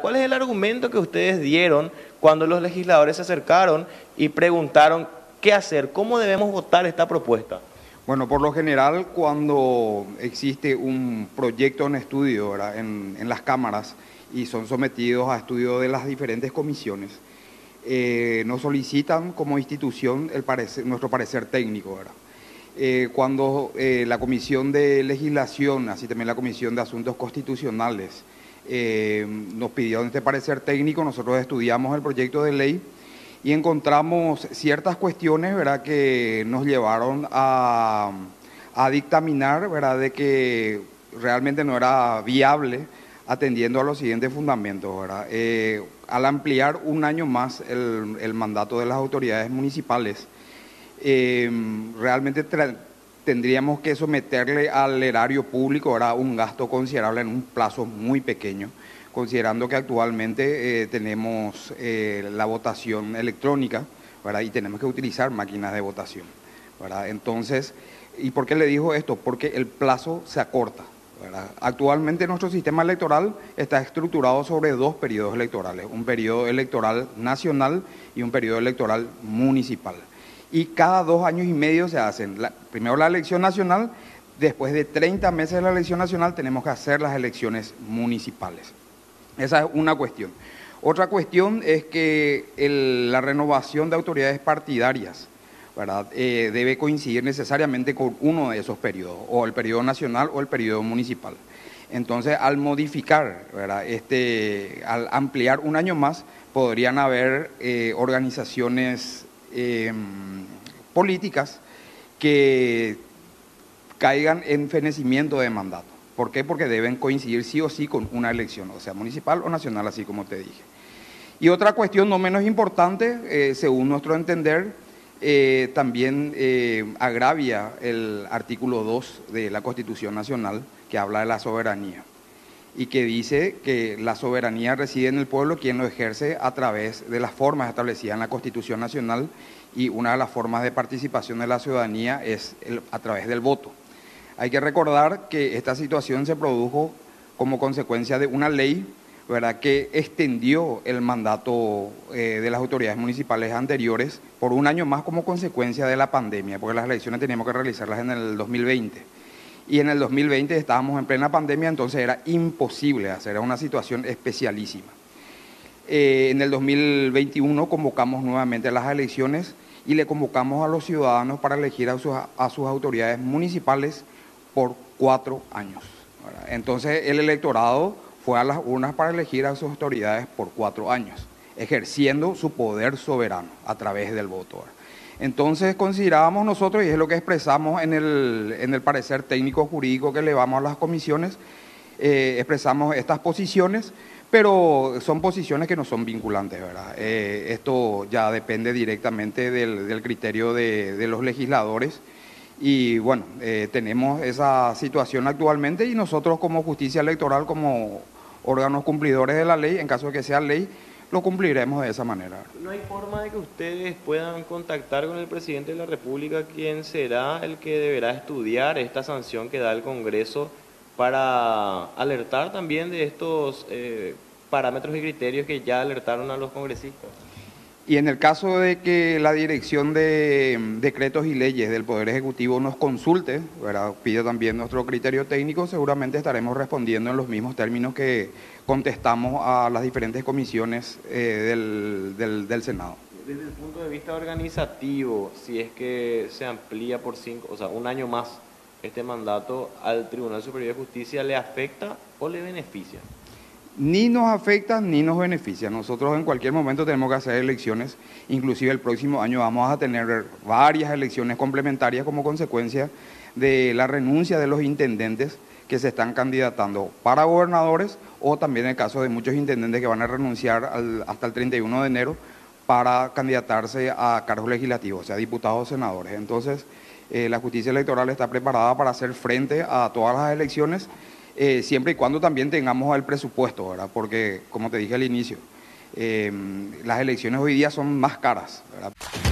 ¿Cuál es el argumento que ustedes dieron cuando los legisladores se acercaron y preguntaron qué hacer? ¿Cómo debemos votar esta propuesta? Bueno, por lo general, cuando existe un proyecto en estudio en las cámaras y son sometidos a estudio de las diferentes comisiones, nos solicitan como institución el parecer, nuestro parecer técnico, ¿verdad? Cuando la Comisión de Legislación, así también la Comisión de Asuntos Constitucionales, nos pidieron este parecer técnico, nosotros estudiamos el proyecto de ley y encontramos ciertas cuestiones, ¿verdad?, que nos llevaron a dictaminar, ¿verdad?, de que realmente no era viable atendiendo a los siguientes fundamentos, ¿verdad? Al ampliar un año más el mandato de las autoridades municipales, realmente tendríamos que someterle al erario público, ¿verdad?, un gasto considerable en un plazo muy pequeño, considerando que actualmente tenemos la votación electrónica, ¿verdad?, y tenemos que utilizar máquinas de votación, ¿verdad? Entonces, ¿y por qué le digo esto? Porque el plazo se acorta, ¿verdad? Actualmente nuestro sistema electoral está estructurado sobre dos periodos electorales, un periodo electoral nacional y un periodo electoral municipal. Y cada 2 años y medio se hacen, primero la elección nacional, después de 30 meses de la elección nacional tenemos que hacer las elecciones municipales. Esa es una cuestión. Otra cuestión es que la renovación de autoridades partidarias, ¿verdad?, debe coincidir necesariamente con uno de esos periodos, o el periodo nacional o el periodo municipal. Entonces, al modificar, ¿verdad?, al ampliar un año más, podrían haber organizaciones políticas que caigan en fenecimiento de mandato. ¿Por qué? Porque deben coincidir sí o sí con una elección, o sea, municipal o nacional, así como te dije. Y otra cuestión no menos importante, según nuestro entender, también agravia el artículo 2 de la Constitución Nacional, que habla de la soberanía y que dice que la soberanía reside en el pueblo, quien lo ejerce a través de las formas establecidas en la Constitución Nacional, y una de las formas de participación de la ciudadanía es a través del voto. Hay que recordar que esta situación se produjo como consecuencia de una ley, ¿verdad?, que extendió el mandato de las autoridades municipales anteriores por un año más como consecuencia de la pandemia, porque las elecciones teníamos que realizarlas en el 2020. Y en el 2020 estábamos en plena pandemia, entonces era imposible hacer, era una situación especialísima. En el 2021 convocamos nuevamente a las elecciones y le convocamos a los ciudadanos para elegir a sus autoridades municipales por 4 años, ¿verdad? Entonces el electorado fue a las urnas para elegir a sus autoridades por 4 años, ejerciendo su poder soberano a través del voto, ¿verdad? Entonces considerábamos nosotros, y es lo que expresamos en el parecer técnico jurídico que elevamos a las comisiones, expresamos estas posiciones, pero son posiciones que no son vinculantes, ¿verdad? Esto ya depende directamente del criterio de los legisladores y bueno, tenemos esa situación actualmente y nosotros como justicia electoral, como órganos cumplidores de la ley, en caso de que sea ley, lo cumpliremos de esa manera. ¿No hay forma de que ustedes puedan contactar con el presidente de la República, quien será el que deberá estudiar esta sanción que da el Congreso para alertar también de estos parámetros y criterios que ya alertaron a los congresistas? Y en el caso de que la Dirección de Decretos y Leyes del Poder Ejecutivo nos consulte, ¿verdad?, pide también nuestro criterio técnico, seguramente estaremos respondiendo en los mismos términos que contestamos a las diferentes comisiones del Senado. Desde el punto de vista organizativo, si es que se amplía por 5, o sea, un año más este mandato, ¿al Tribunal Superior de Justicia le afecta o le beneficia? Ni nos afecta ni nos beneficia. Nosotros en cualquier momento tenemos que hacer elecciones, inclusive el próximo año vamos a tener varias elecciones complementarias como consecuencia de la renuncia de los intendentes que se están candidatando para gobernadores, o también el caso de muchos intendentes que van a renunciar hasta el 31 de enero para candidatarse a cargos legislativos, o sea, diputados o senadores. Entonces, la justicia electoral está preparada para hacer frente a todas las elecciones, siempre y cuando también tengamos el presupuesto, ¿verdad? Porque, como te dije al inicio, las elecciones hoy día son más caras, ¿verdad?